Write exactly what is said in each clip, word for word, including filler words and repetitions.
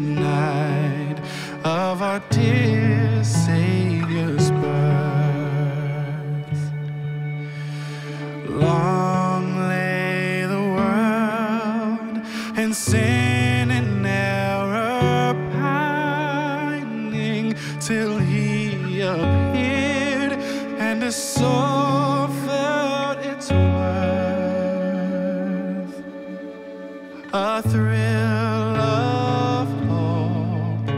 night of our dear Savior's birth. Long lay the world in sin and error pining, till He appeared and a soul felt its worth. A thrill of hope,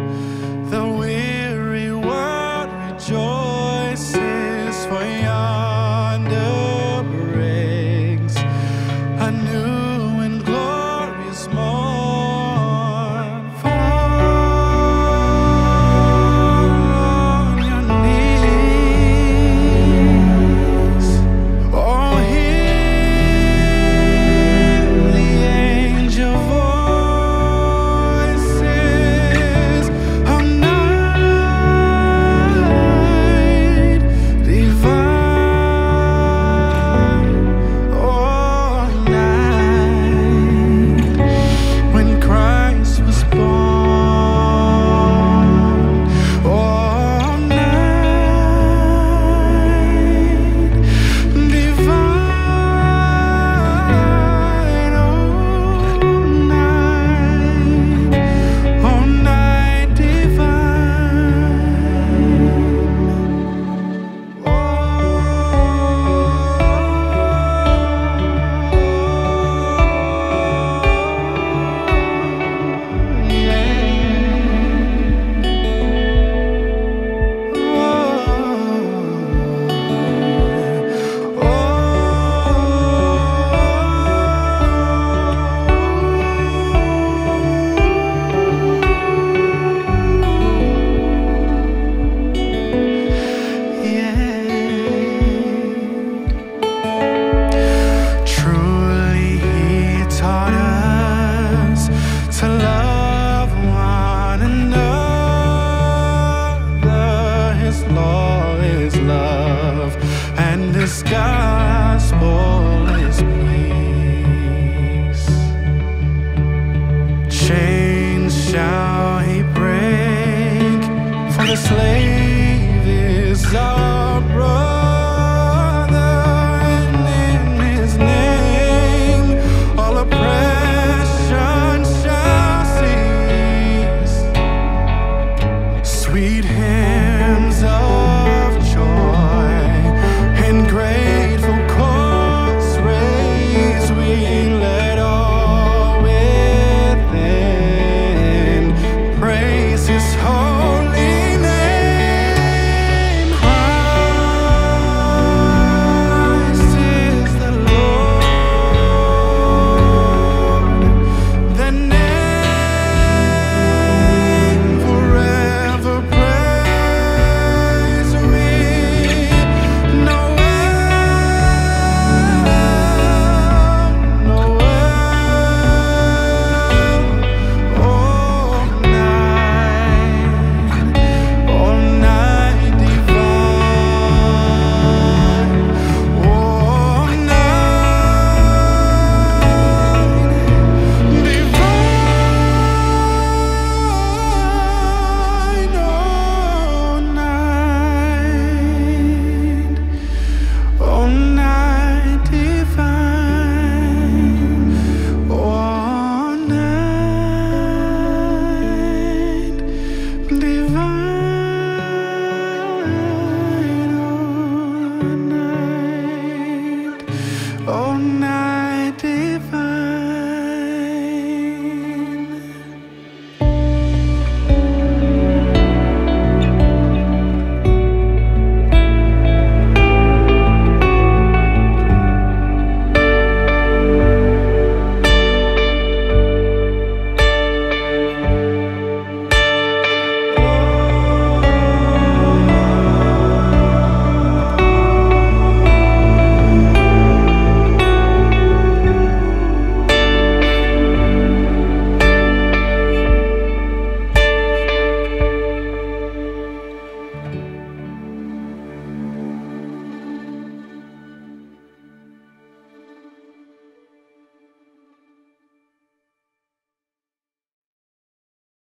the weary world rejoices, for yonder brings a new and glorious morn. And this gospel is peace. Chains shall He break for the slave.